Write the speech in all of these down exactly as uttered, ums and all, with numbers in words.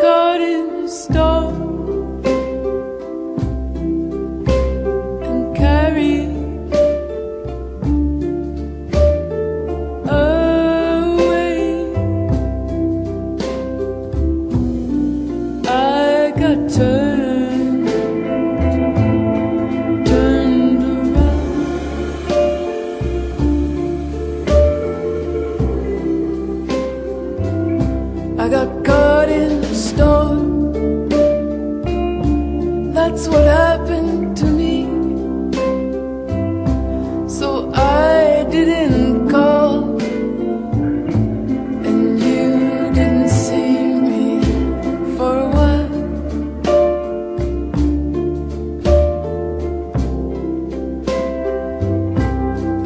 caught in a storm and carried away. I got turned, turned around. I got caught in the storm. That's what happened to me. So I didn't call, and you didn't see me for a while.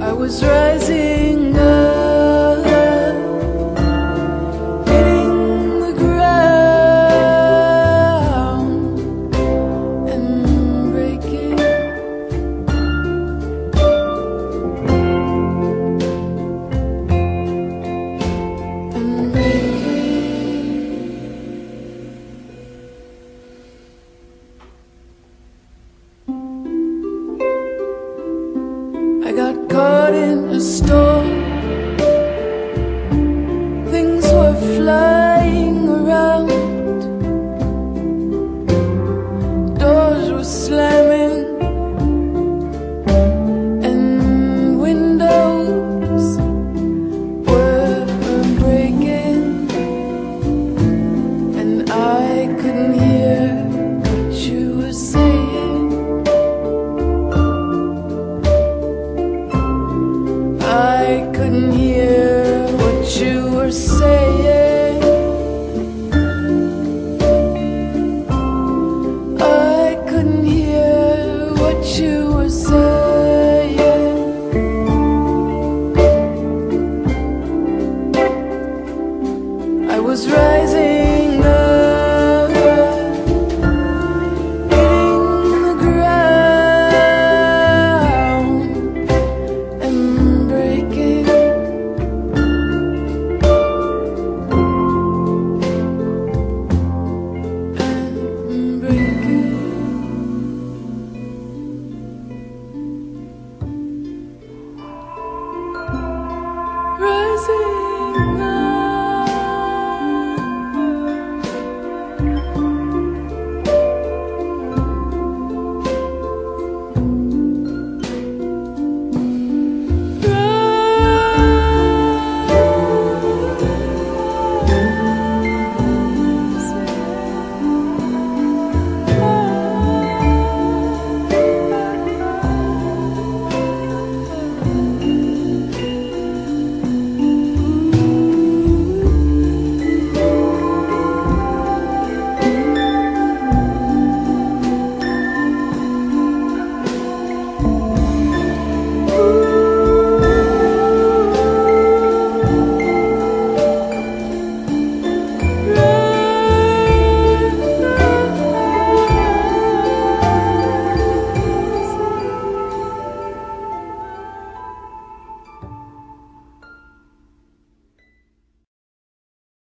I was rising up, caught in a storm.